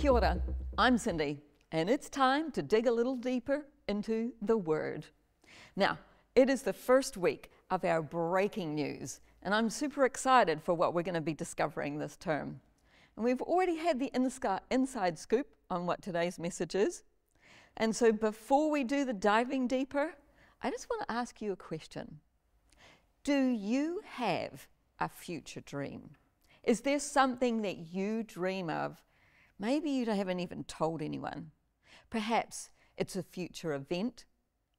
Kia ora, I'm Cindy, and it's time to dig a little deeper into the Word. Now, it is the first week of our Breaking News, and I'm super excited for what we're going to be discovering this term. And we've already had the inside scoop on what today's message is. And so before we do the diving deeper, I just want to ask you a question. Do you have a future dream? Is there something that you dream of? Maybe you haven't even told anyone. Perhaps it's a future event.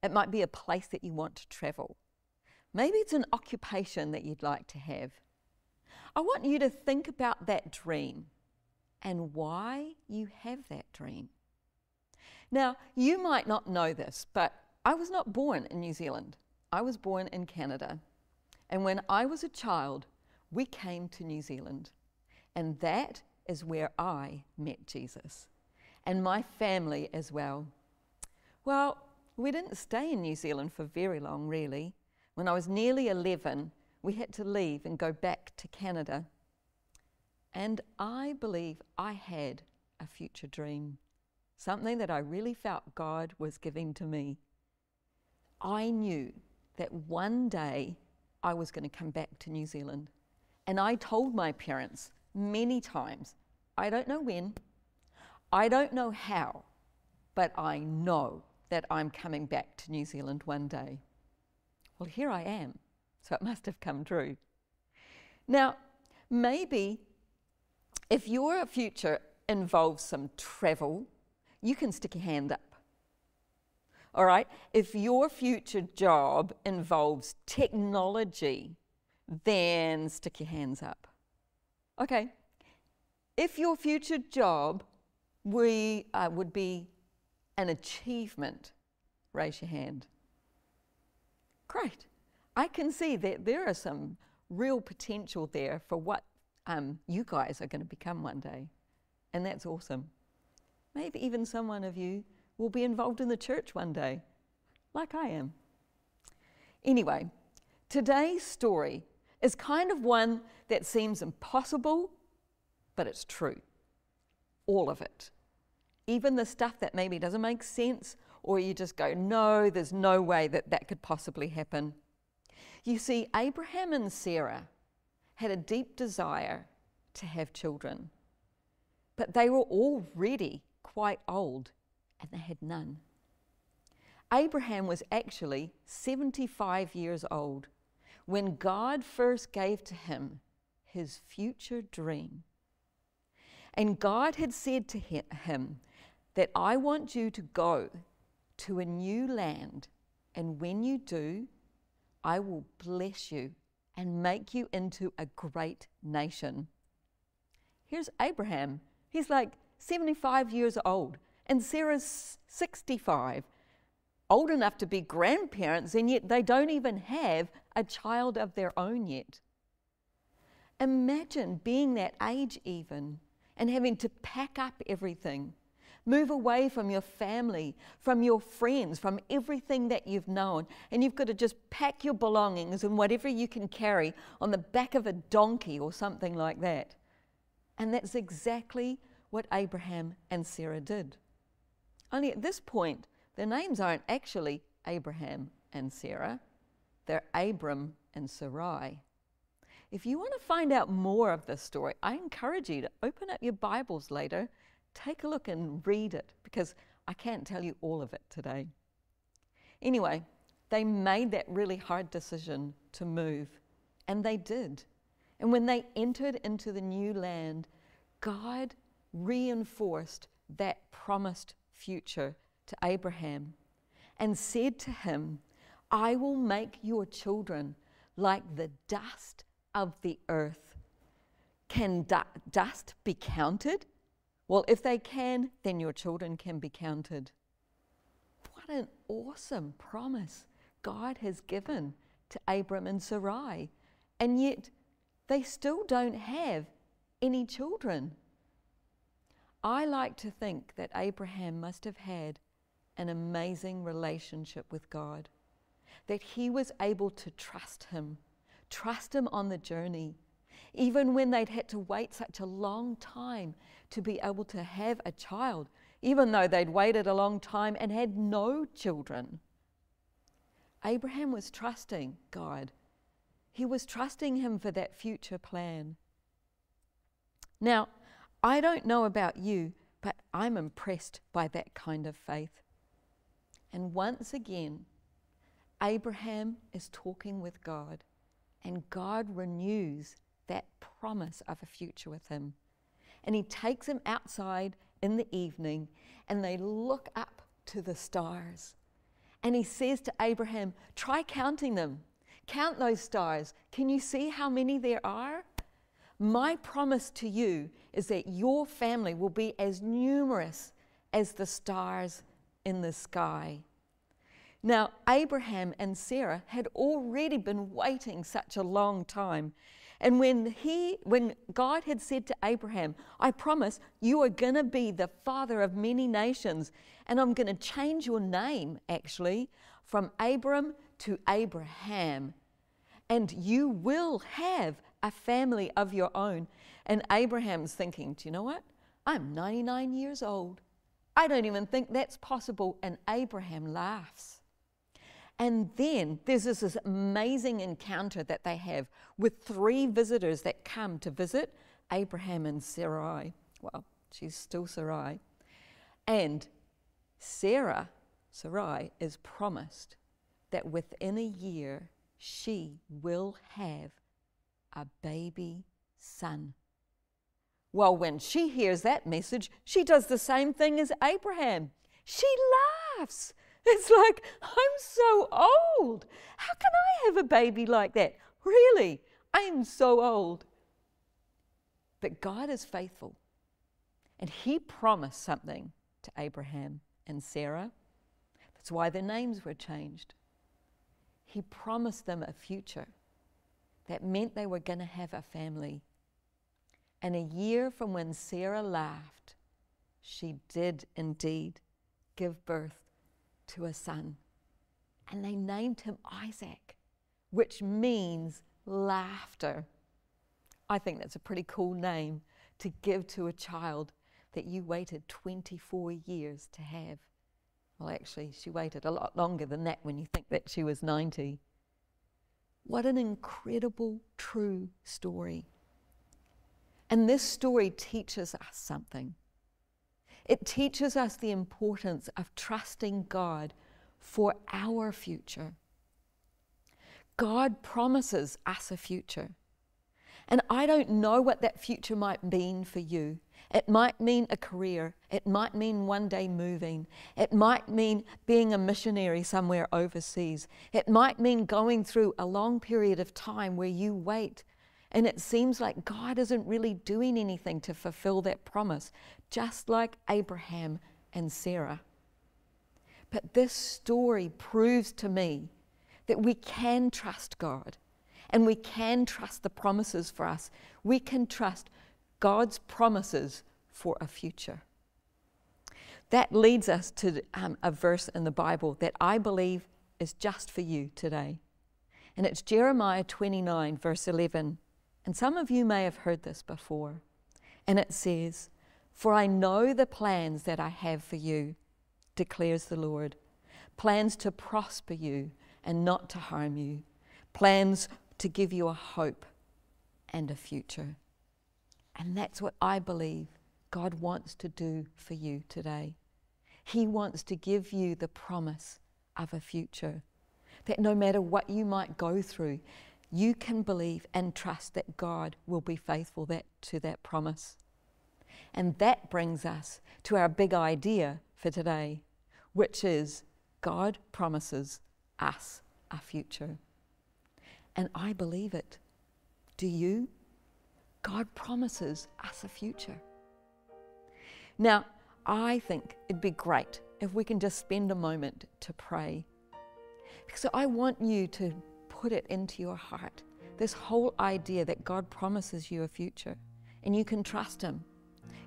It might be a place that you want to travel. Maybe it's an occupation that you'd like to have. I want you to think about that dream and why you have that dream. Now, you might not know this, but I was not born in New Zealand. I was born in Canada. And when I was a child, we came to New Zealand. And that is where I met Jesus, and my family as well. Well, we didn't stay in New Zealand for very long, really. When I was nearly 11, we had to leave and go back to Canada. And I believe I had a future dream, something that I really felt God was giving to me. I knew that one day I was going to come back to New Zealand, and I told my parents many times, I don't know when, I don't know how, but I know that I'm coming back to New Zealand one day. Well, here I am, so it must have come true. Now, maybe if your future involves some travel, you can stick your hand up. All right, if your future job involves technology, then stick your hands up. Okay, if your future job would be an achievement, raise your hand. Great. I can see that there are some real potential there for what you guys are going to become one day, and that's awesome. Maybe even someone of you will be involved in the church one day, like I am. Anyway, today's story is kind of one that seems impossible, but it's true. All of it. Even the stuff that maybe doesn't make sense, or you just go, no, there's no way that that could possibly happen. You see, Abraham and Sarah had a deep desire to have children, but they were already quite old and they had none. Abraham was actually 75 years old when God first gave to him his future dream. And God had said to him that I want you to go to a new land, and when you do, I will bless you and make you into a great nation. Here's Abraham. He's like 75 years old, and Sarah's 65, old enough to be grandparents, and yet they don't even have a child of their own yet. Imagine being that age even and having to pack up everything, move away from your family, from your friends, from everything that you've known, and you've got to just pack your belongings and whatever you can carry on the back of a donkey or something like that. And that's exactly what Abraham and Sarah did. Only at this point, their names aren't actually Abraham and Sarah. They're Abram and Sarai. If you want to find out more of this story, I encourage you to open up your Bibles later, take a look and read it, because I can't tell you all of it today. Anyway, they made that really hard decision to move, and they did. And when they entered into the new land, God reinforced that promised future to Abraham and said to him, I will make your children like the dust of the earth. Can dust be counted? Well, if they can, then your children can be counted. What an awesome promise God has given to Abram and Sarai, and yet they still don't have any children. I like to think that Abraham must have had an amazing relationship with God, that he was able to trust him on the journey, even when they'd had to wait such a long time to be able to have a child, even though they'd waited a long time and had no children. Abraham was trusting God. He was trusting him for that future plan. Now, I don't know about you, but I'm impressed by that kind of faith. And once again, Abraham is talking with God, and God renews that promise of a future with him. And he takes him outside in the evening, and they look up to the stars. And he says to Abraham, try counting them. Count those stars. Can you see how many there are? My promise to you is that your family will be as numerous as the stars in the sky. Now, Abraham and Sarah had already been waiting such a long time. And when God had said to Abraham, I promise you are going to be the father of many nations, and I'm going to change your name, actually, from Abram to Abraham, and you will have a family of your own. And Abraham's thinking, do you know what? I'm 99 years old. I don't even think that's possible. And Abraham laughs. And then there's this amazing encounter that they have with three visitors that come to visit Abraham and Sarai. Well, she's still Sarai. And Sarai is promised that within a year she will have a baby son. Well, when she hears that message, she does the same thing as Abraham. She laughs. It's like, I'm so old. How can I have a baby like that? Really, I'm so old. But God is faithful, and he promised something to Abraham and Sarah. That's why their names were changed. He promised them a future that meant they were going to have a family. And a year from when Sarah laughed, she did indeed give birth to a son, and they named him Isaac, which means laughter. I think that's a pretty cool name to give to a child that you waited 24 years to have. Well, actually, she waited a lot longer than that when you think that she was 90. What an incredible, true story. And this story teaches us something. It teaches us the importance of trusting God for our future. God promises us a future. And I don't know what that future might mean for you. It might mean a career. It might mean one day moving. It might mean being a missionary somewhere overseas. It might mean going through a long period of time where you wait and it seems like God isn't really doing anything to fulfill that promise, just like Abraham and Sarah. But this story proves to me that we can trust God, and we can trust the promises for us. We can trust God's promises for a future. That leads us to a verse in the Bible that I believe is just for you today. And it's Jeremiah 29, verse 11. And some of you may have heard this before. And it says, for I know the plans that I have for you, declares the Lord, plans to prosper you and not to harm you, plans to give you a hope and a future. And that's what I believe God wants to do for you today. He wants to give you the promise of a future, that no matter what you might go through, you can believe and trust that God will be faithful to that promise. And that brings us to our big idea for today, which is God promises us a future. And I believe it. Do you? God promises us a future. Now, I think it'd be great if we can just spend a moment to pray. Because I want you to put it into your heart, this whole idea that God promises you a future, and you can trust him.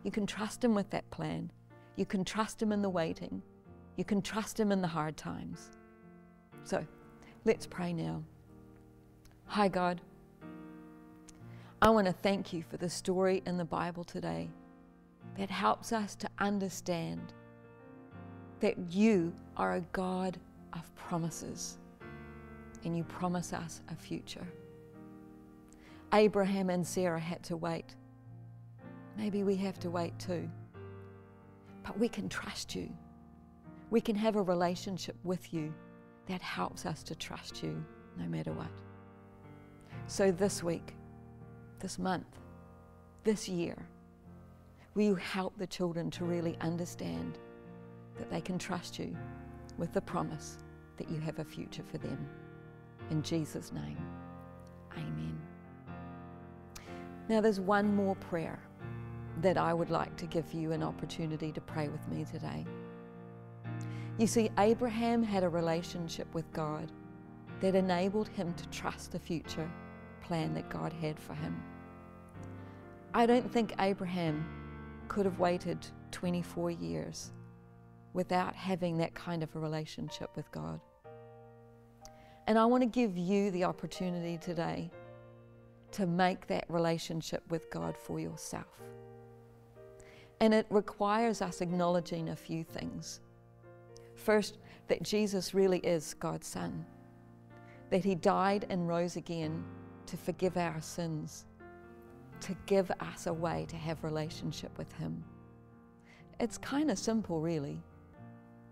You can trust him with that plan. You can trust him in the waiting. You can trust him in the hard times. So let's pray now. Hi God, I want to thank you for the story in the Bible today that helps us to understand that you are a God of promises and you promise us a future. Abraham and Sarah had to wait. Maybe we have to wait too, but we can trust you. We can have a relationship with you that helps us to trust you no matter what. So this week, this month, this year, will you help the children to really understand that they can trust you with the promise that you have a future for them. In Jesus' name, amen. Now there's one more prayer that I would like to give you an opportunity to pray with me today. You see, Abraham had a relationship with God that enabled him to trust the future plan that God had for him. I don't think Abraham could have waited 24 years without having that kind of a relationship with God. And I want to give you the opportunity today to make that relationship with God for yourself. And it requires us acknowledging a few things. First, that Jesus really is God's Son, that He died and rose again to forgive our sins, to give us a way to have relationship with Him. It's kind of simple, really.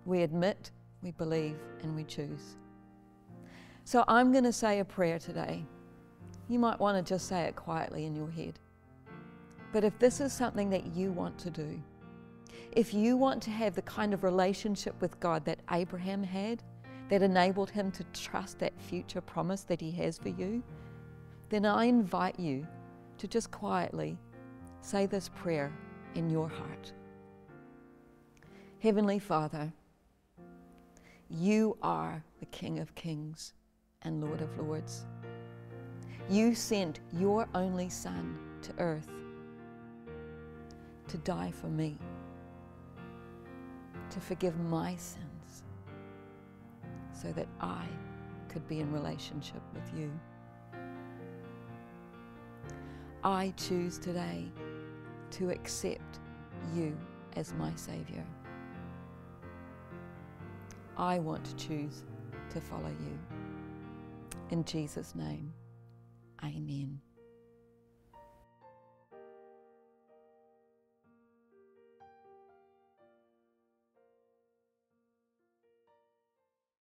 We admit, we believe, and we choose. So I'm going to say a prayer today. You might want to just say it quietly in your head. But if this is something that you want to do, if you want to have the kind of relationship with God that Abraham had, that enabled him to trust that future promise that he has for you, then I invite you to just quietly say this prayer in your heart. Heavenly Father, you are the King of Kings and Lord of Lords. You sent your only Son to earth to die for me, to forgive my sins, so that I could be in relationship with you. I choose today to accept you as my Savior. I want to choose to follow you. In Jesus' name, amen.